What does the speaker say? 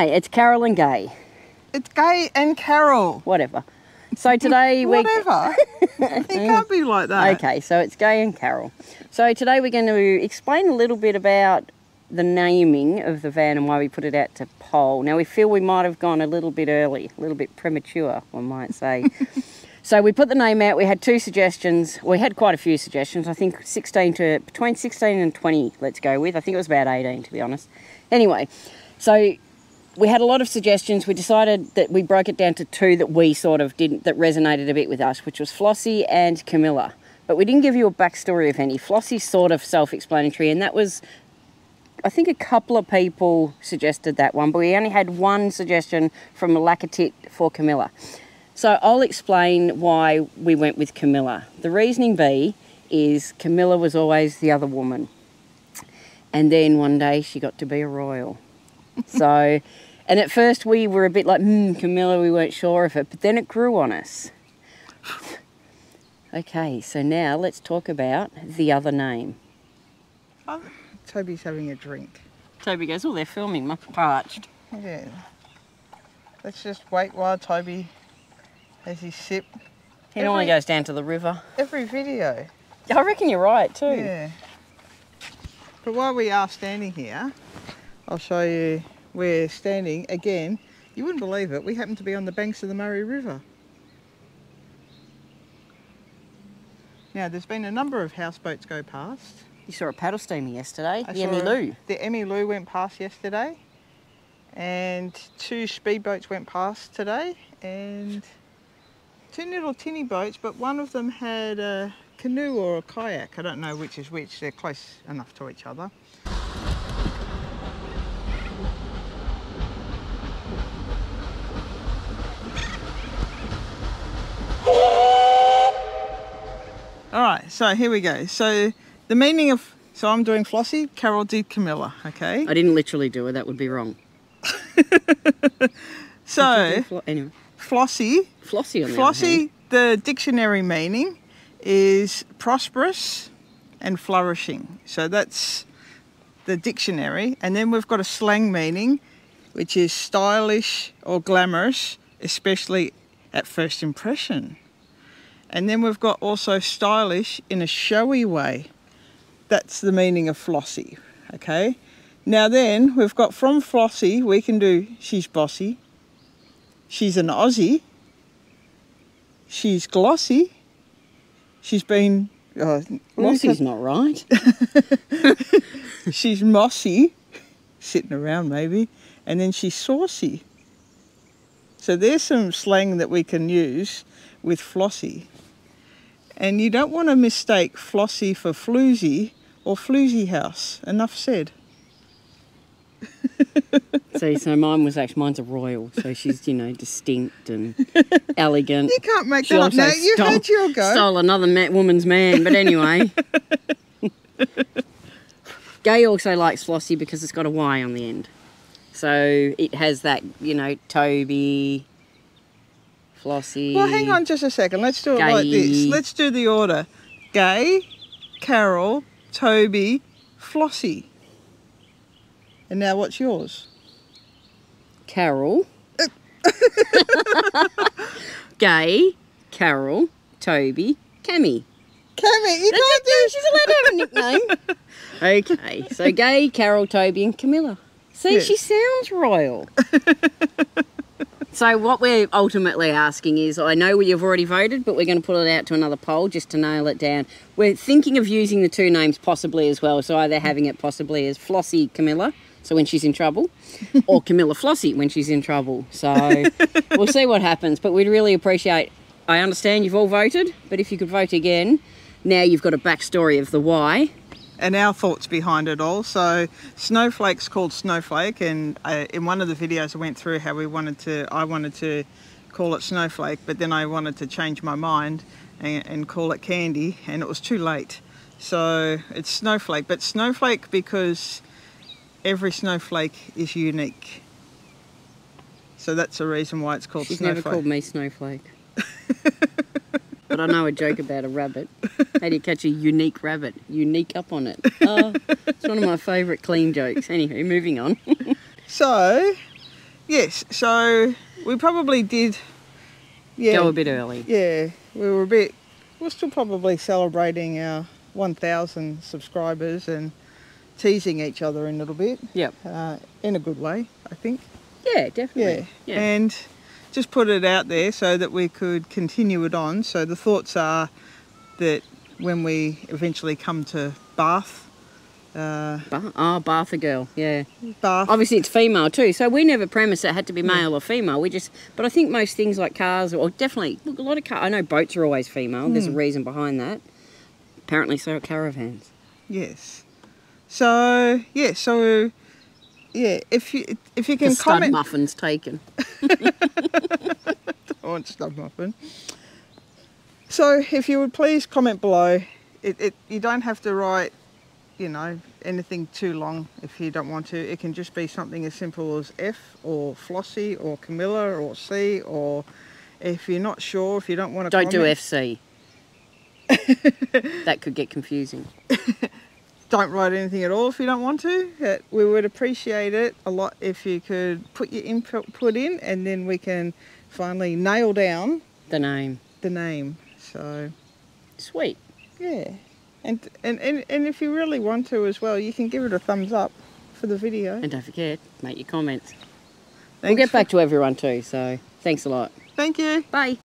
Hi, it's Carol and Gay. It's Gay and Carol. Whatever. So today we... Whatever. It can't be like that. Okay, so it's Gay and Carol. So today we're going to explain a little bit about the naming of the van and why we put it out to poll. Now, we feel we might have gone a little bit early, a little bit premature, one might say. So we put the name out. We had two suggestions. We had quite a few suggestions. I think between 16 and 20, let's go with. I think it was about 18, to be honest. Anyway, so we had a lot of suggestions. We decided that we broke it down to two that we sort of didn't, that resonated a bit with us, which was Flossy and Camilla. But we didn't give you a backstory of any. Flossy's sort of self-explanatory, and that was... I think a couple of people suggested that one, but we only had one suggestion from a Lackatit for Camilla. So I'll explain why we went with Camilla. The reasoning be is Camilla was always the other woman. And then one day she got to be a royal. So, and at first we were a bit like, Camilla, we weren't sure of it, but then it grew on us. Okay, so now let's talk about the other name. Oh. Toby's having a drink. Toby goes, oh, they're filming, much parched. Yeah. Let's just wait while Toby has his sip. He normally goes down to the river. Every video. I reckon you're right too. Yeah. But while we are standing here, I'll show you we're standing again. You wouldn't believe it, we happen to be on the banks of the Murray River. Now, there's been a number of houseboats go past. You saw a paddle steamer yesterday, the Emmy Lou. The Emmy Lou went past yesterday, and two speedboats went past today, and two little tinny boats, but one of them had a canoe or a kayak. I don't know which is which, they're close enough to each other. All right, so here we go. So the meaning of, so I'm doing Flossy, Carol did Camilla, okay? I didn't literally do it, that would be wrong. So, anyway. Flossy, the dictionary meaning is prosperous and flourishing. So that's the dictionary. And then we've got a slang meaning, which is stylish or glamorous, especially at first impression. And then we've got also stylish in a showy way. That's the meaning of Flossy, okay? Now then, we've got from Flossy, we can do she's bossy, she's an Aussie, she's glossy, she's been... glossy's not right. She's mossy, sitting around maybe, and then she's saucy. So there's some slang that we can use with Flossy. And you don't want to mistake Flossy for floozy, or floozy house. Enough said. See, so mine's a royal, so she's, you know, distinct and elegant. You can't make that up now. You had your go. Stole another woman's man, but anyway. Gay also likes Flossy because it's got a Y on the end. So it has that, you know, Toby, Flossy. Well, hang on just a second. Let's do it like this. Let's do the order. Gay, Carol, Toby, Flossy. And now what's yours? Carol. Gay, Carol, Toby, Cammy. Cammy, you can't do it. She's allowed to have a nickname. Okay, so Gay, Carol, Toby and Camilla. See, yes. She sounds royal. So what we're ultimately asking is, I know you've already voted, but we're going to put it out to another poll just to nail it down. We're thinking of using the two names possibly as well, so either having it possibly as Flossy Camilla, so when she's in trouble, or Camilla Flossy when she's in trouble. So we'll see what happens, but we'd really appreciate, I understand you've all voted, but if you could vote again, now you've got a backstory of the why. And our thoughts behind it all. So Snowflake's called Snowflake, and in one of the videos I went through how I wanted to call it Snowflake, but then I wanted to change my mind and call it Candy, and it was too late. So it's Snowflake, but Snowflake because every snowflake is unique. So that's the reason why it's called Snowflake. She's never called me Snowflake. But I know a joke about a rabbit. How do you catch a unique rabbit? Unique up on it. It's one of my favourite clean jokes. Anywho, moving on. So, Yes, so we probably did... Yeah, go a bit early. Yeah, we were a bit... We're still probably celebrating our 1,000 subscribers and teasing each other a little bit. Yep. In a good way, I think. Yeah, definitely. Yeah. Yeah. And just put it out there so that we could continue it on. So the thoughts are that when we eventually come to Bath... Bath a girl, yeah. Bath. Obviously it's female too, so we never premised it had to be male or female. We just, but I think most things like cars, or definitely, look, a lot of cars, I know boats are always female, there's a reason behind that. Apparently so are caravans. Yes. So, yeah, so... Yeah, if you can comment. Stud muffin's taken. I want stud muffin. So if you would please comment below. You don't have to write, you know, anything too long if you don't want to. It can just be something as simple as F or Flossy or Camilla or C, or if you're not sure, if you don't want to. Don't comment. Do FC. That could get confusing. Don't write anything at all if you don't want to. We would appreciate it a lot if you could put your input in, and then we can finally nail down the name. So sweet. Yeah. And if you really want to as well, you can give it a thumbs up for the video. And don't forget, make your comments. Thanks. We'll get back to everyone too, so thanks a lot. Thank you. Bye.